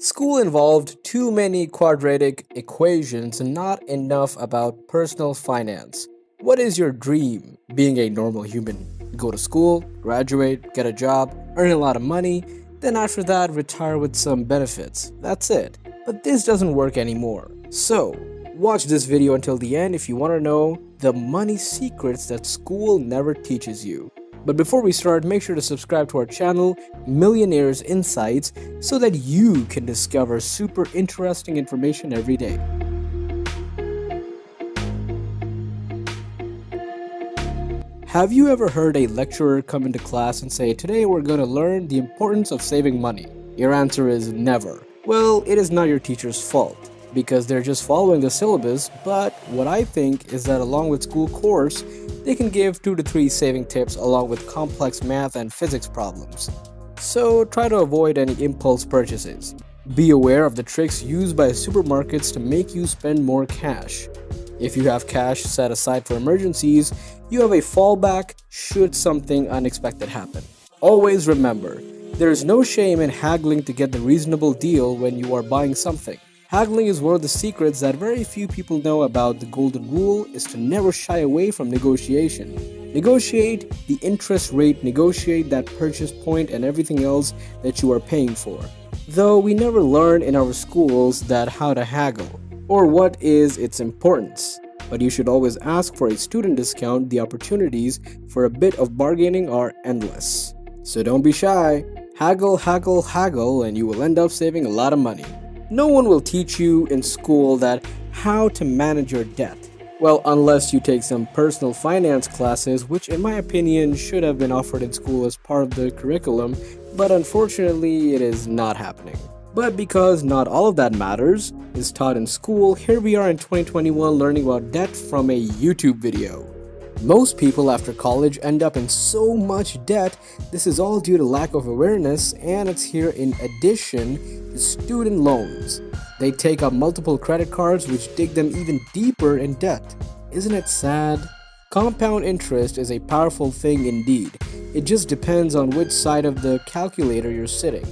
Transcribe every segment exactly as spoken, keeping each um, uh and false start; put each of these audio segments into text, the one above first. School involved too many quadratic equations and not enough about personal finance. What is your dream? Being a normal human. Go to school, graduate, get a job, earn a lot of money, then after that retire with some benefits. That's it. But this doesn't work anymore. So, watch this video until the end if you want to know the money secrets that school never teaches you. But before we start, make sure to subscribe to our channel, Millionaires Insights, so that you can discover super interesting information every day. Have you ever heard a lecturer come into class and say, "Today we're going to learn the importance of saving money"? Your answer is never. Well, it is not your teacher's fault, because they're just following the syllabus, but what I think is that along with school course, they can give two to three saving tips along with complex math and physics problems. So try to avoid any impulse purchases. Be aware of the tricks used by supermarkets to make you spend more cash. If you have cash set aside for emergencies, you have a fallback should something unexpected happen. Always remember, there is no shame in haggling to get the reasonable deal when you are buying something. Haggling is one of the secrets that very few people know about. The golden rule is to never shy away from negotiation. Negotiate the interest rate, negotiate that purchase point and everything else that you are paying for. Though we never learn in our schools that how to haggle or what is its importance. But you should always ask for a student discount. The opportunities for a bit of bargaining are endless. So don't be shy. Haggle, haggle, haggle and you will end up saving a lot of money. No one will teach you in school that how to manage your debt. Well, unless you take some personal finance classes, which in my opinion should have been offered in school as part of the curriculum, but unfortunately it is not happening. But because not all of that matters is taught in school, here we are in twenty twenty-one learning about debt from a YouTube video. Most people after college end up in so much debt. This is all due to lack of awareness, and it's here in addition to student loans. They take up multiple credit cards, which dig them even deeper in debt. Isn't it sad? Compound interest is a powerful thing indeed. It just depends on which side of the calculator you're sitting.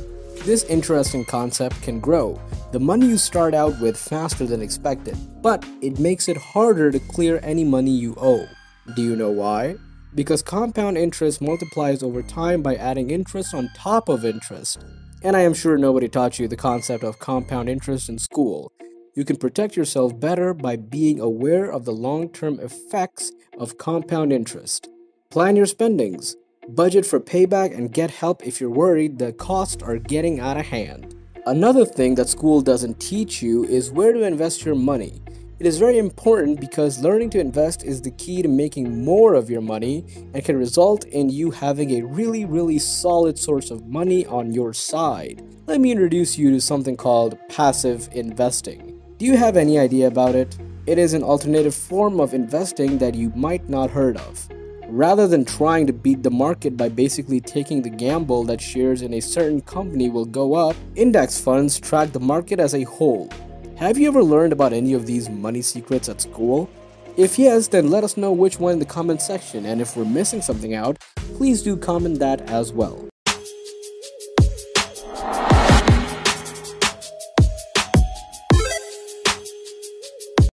This interesting concept can grow. The money you start out with faster than expected, but it makes it harder to clear any money you owe. Do you know why? Because compound interest multiplies over time by adding interest on top of interest. And I am sure nobody taught you the concept of compound interest in school. You can protect yourself better by being aware of the long-term effects of compound interest. Plan your spendings, budget for payback, and get help if you're worried the costs are getting out of hand. Another thing that school doesn't teach you is where to invest your money. It is very important because learning to invest is the key to making more of your money and can result in you having a really, really solid source of money on your side. Let me introduce you to something called passive investing. Do you have any idea about it? It is an alternative form of investing that you might not heard of. Rather than trying to beat the market by basically taking the gamble that shares in a certain company will go up, index funds track the market as a whole. Have you ever learned about any of these money secrets at school? If yes, then let us know which one in the comment section, and if we're missing something out, please do comment that as well.